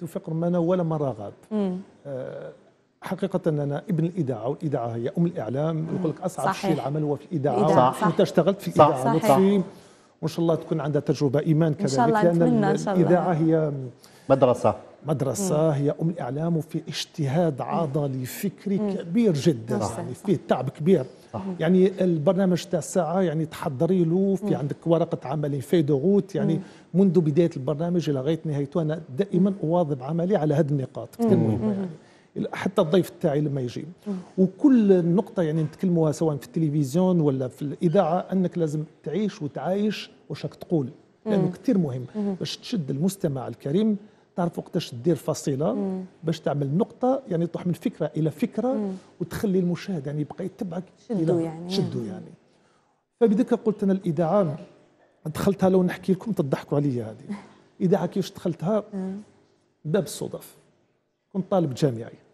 توفيق رمانة ولا مرة غاب. حقيقة أنا ابن الإذاعة، والإذاعة هي أم الإعلام. يقول لك أصعب شيء العمل هو في الإذاعة. أنت اشتغلت في الإذاعة لطفي، وإن شاء الله تكون عندها تجربة إيمان كذلك، لأن الإذاعة هي مدرسة، هي أم الإعلام، وفي اجتهاد عضلي فكري كبير جدا، يعني فيه تعب كبير. يعني البرنامج تاع الساعة يعني تحضري له، في عندك ورقة عمل، في ضغوط يعني منذ بداية البرنامج إلى غاية نهايته. أنا دائما أواظب عملي على هذه النقاط كثير مهمة، يعني حتى الضيف تاعي لما يجي. وكل نقطة يعني نتكلموها سواء في التلفزيون ولا في الإذاعة، أنك لازم تعيش وتعايش واش راك تقول، لأنه كثير مهم باش تشد المستمع الكريم. تعرف وقتاش تدير فصيلة باش تعمل نقطة، يعني تروح من فكرة إلى فكرة وتخلي المشاهد يعني يبقى يتبعك، شدو يعني. فبذاك قلت أنا الإذاعة دخلتها، لو نحكي لكم تضحكوا عليا. هذه الإذاعة كيفاش دخلتها؟ باب الصدف. كنت طالب جامعي